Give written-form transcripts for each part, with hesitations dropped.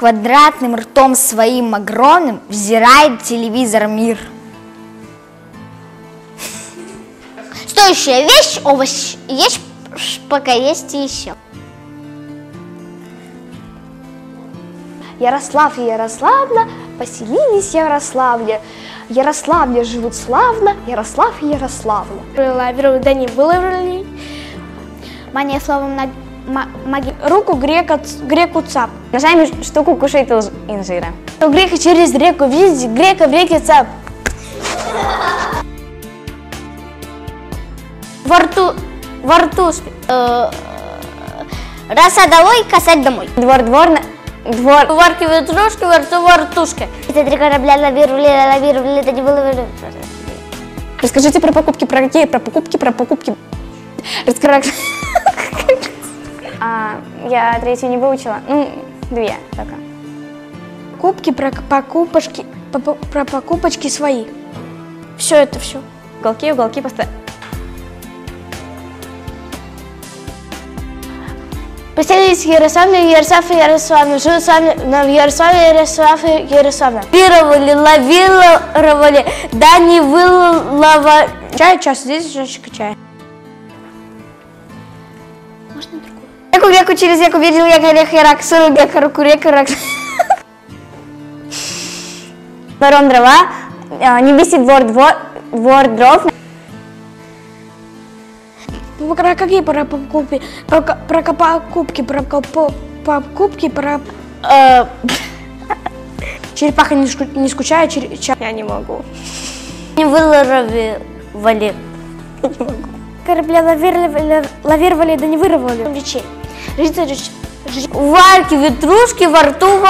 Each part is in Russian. квадратным ртом своим огромным взирает телевизор мир. Стоящая вещь, овощ, есть, пока есть и еще. Ярослав и Ярославна поселились в Ярославле. В Ярославле живут славно, Ярослав и Ярославна. Лавировали, да не выловили. Мания словом на маги. Руку греку цап. Нажами штуку кушает инжира. То грека через реку видите, грека в реке цап. Во рту роса долой, косать домой. Двор. Варки ветрушки, во рту вартушки. Это три корабля лавировали, это не было. Расскажите про покупки, про какие? Про покупки. Я третью не выучила. Ну, две только. Покупки, про покупочки свои. Все. Уголки поставили. Поселились Ярославле, живут с вами на Ярославле. Лавировали, да не вылова. Чай, здесь чашечка чая. Можно другую? Реку через реку видел я грех и рак, сыру грех, руку реку рак. Ворон дрова, не висит двор дров. Про какие покупки? Про покупки. Черепаха не скучает, я не могу. Не выловили. Корабля лавировали, да не вырвали. Речей. Варки, ветрушки, во рту.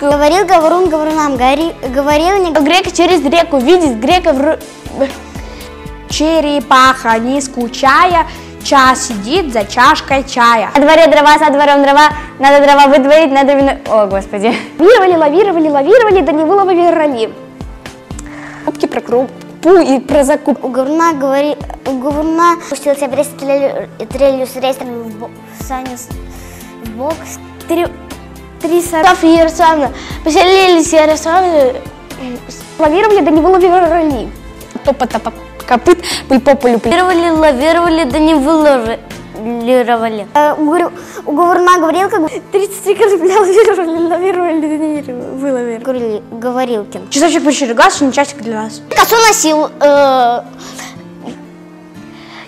Говорил говорун, говорунам, говорил не. Грека через реку видит, грека в. Черепаха, не скучая, час сидит за чашкой чая. На дворе дрова, со двором дрова, надо дрова выдворить, надо вино... О, господи. Лавировали, да не выловили. Кубки про крупу и про закупку. У говоруна пустился в рейс, трелью с рейсом в сани, в бокс. Три саров и Ярославна поселились, Ярославна лавировали, да не выловили. Топа-топа. Копыт, пыльпо полюбили. Лавировали, да не выловили. У говоруна говорил, как 33 корабля лавировали, да не выловили. Говорилкин. Часовщик почерегас, не часик для нас. Косу носил.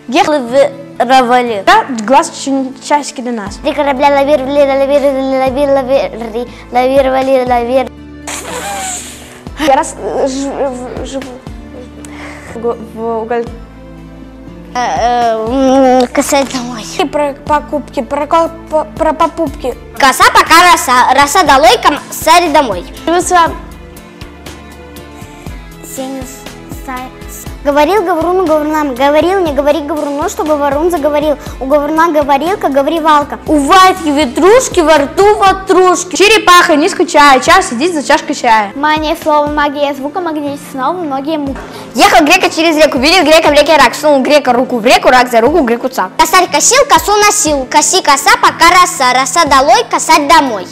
Лавировали. Да, глаз часики для нас. Три корабля лавировали. Я раз живу. Косать домой. Про покупки. Коса пока роса долой, косарь домой. Говорил говоруну говорунам, говорил не говори говоруну, что говорун заговорил. У говоруна говорилка, говоривалка. У Варьки ветрушки, во рту ватрушки. Черепаха не скучает, час сидит за чашкой чая. Мания слова, магия звука, магнит снова, многие муки. Ехал грека через реку, видел грека в реке рак, сунул грека руку в реку, рак за руку греку цап. Косарь косил, косу носил, коси коса, пока роса, роса долой, косать домой.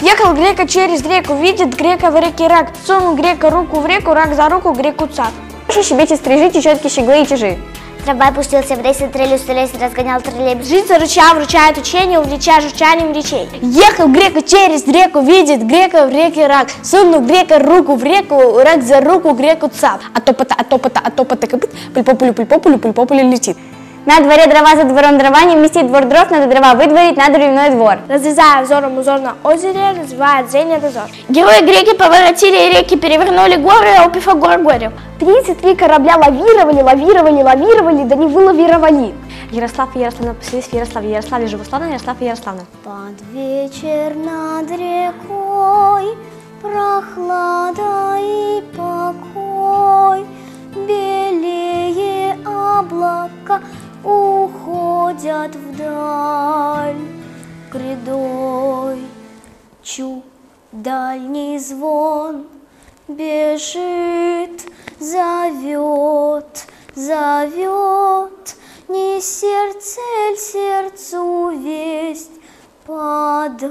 Ехал грека через реку, видит грека в реке рак, сунул грека руку в реку, рак за руку греку цап. Щебете, стрижите, четки, щеглы и тяжи. Трамвай пустился в рейс, трелью с рейс, разгонял троллейбус. Жрица ручья вручает учение, увлеча журчанием речей. Ехал грека через реку, видит грека в реке рак. Сунул грека руку в реку, рак за руку греку цап. А топота копыт, пыльпо-пылю летит. На дворе дрова, за двором дрова, не вместит двор дров, надо дрова выдворить, надо дровяной двор. Разрезая взором узор на озере, развивая зрение дозор. Герои греки поворотили реки, перевернули горы, а у Пифагора горе. 33 корабля лавировали, да не вылавировали. Ярослав и Ярославна поселились в Ярославе, Ярославе живут славно, Ярослав и Ярославна. Под вечер над рекой прохлада и покой, белее облака уходят вдаль грядой. Чу дальний звон бежит, зовет, не сердце сердцу весть падает,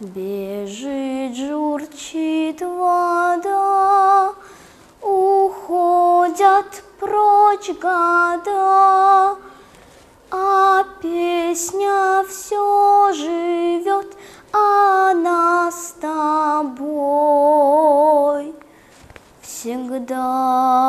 бежит, журчит вода, уходят прочь года, а песня все живет, она с тобой всегда.